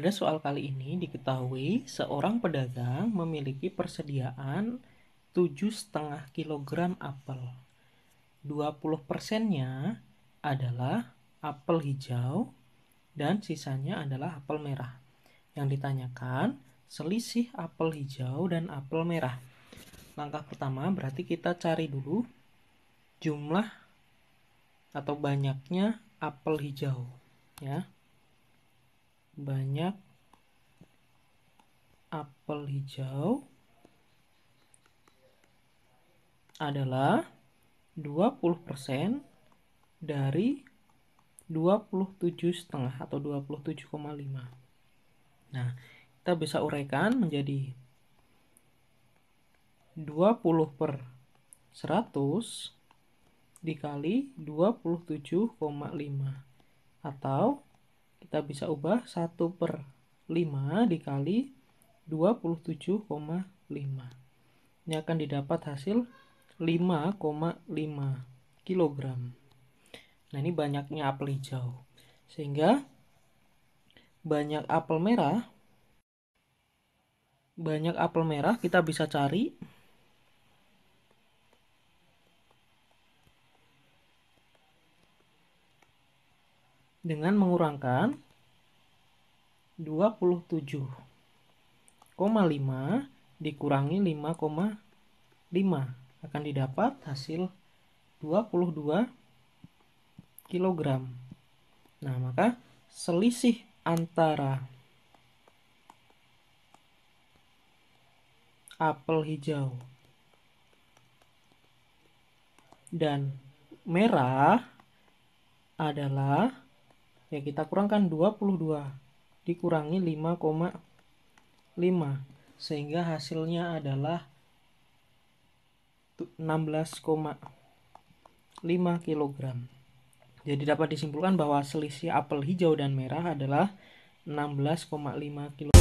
Pada soal kali ini diketahui seorang pedagang memiliki persediaan 7,5 kg apel. 20%-nya adalah apel hijau dan sisanya adalah apel merah. Yang ditanyakan selisih apel hijau dan apel merah. Langkah pertama berarti kita cari dulu jumlah atau banyaknya apel hijau, ya. Banyak apel hijau adalah 20% dari 27,5 atau 27,5. Nah, kita bisa uraikan menjadi 20/100 dikali 27,5 atau kita bisa ubah 1/5 dikali 27,5. Ini akan didapat hasil 5,5 kg. Nah, ini banyaknya apel hijau. Sehingga banyak apel merah kita bisa cari dengan mengurangkan 27,5 dikurangi 5,5 akan didapat hasil 22 kg. Nah, maka selisih antara apel hijau dan merah adalah, ya, kita kurangkan 22 dikurangi 5,5 sehingga hasilnya adalah 16,5 kg. Jadi dapat disimpulkan bahwa selisih apel hijau dan merah adalah 16,5 kg.